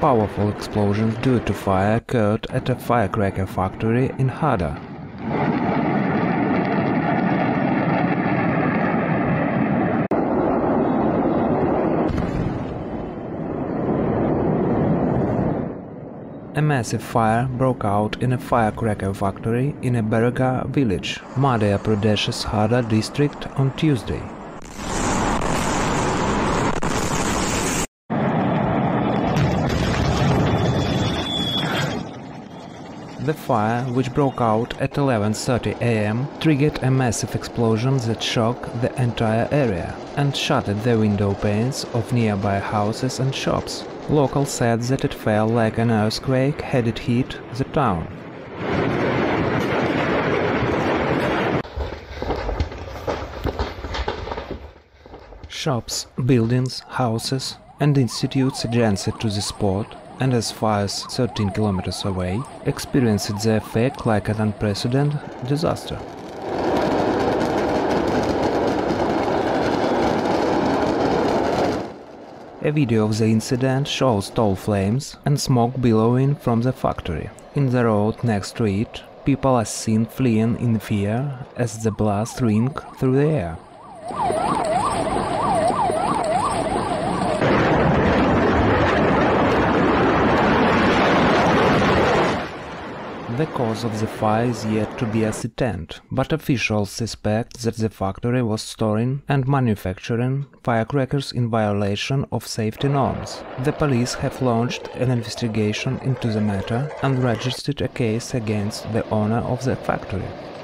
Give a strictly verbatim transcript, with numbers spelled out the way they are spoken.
powerful explosions due to fire occurred at a firecracker factory in Harda. A massive fire broke out in a firecracker factory in a Bairagarh village, Madhya Pradesh's Harda district on Tuesday. The fire, which broke out at eleven thirty a m, triggered a massive explosion that shook the entire area and shattered the window panes of nearby houses and shops. Locals said that it felt like an earthquake had it hit the town. Shops, buildings, houses and institutes adjacent to the spot, and as far as thirteen kilometers away, experienced the effect like an unprecedented disaster. A video of the incident shows tall flames and smoke billowing from the factory. In the road next to it, people are seen fleeing in fear as the blasts ring through the air. The cause of the fire is yet to be ascertained, but officials suspect that the factory was storing and manufacturing firecrackers in violation of safety norms. The police have launched an investigation into the matter and registered a case against the owner of the factory.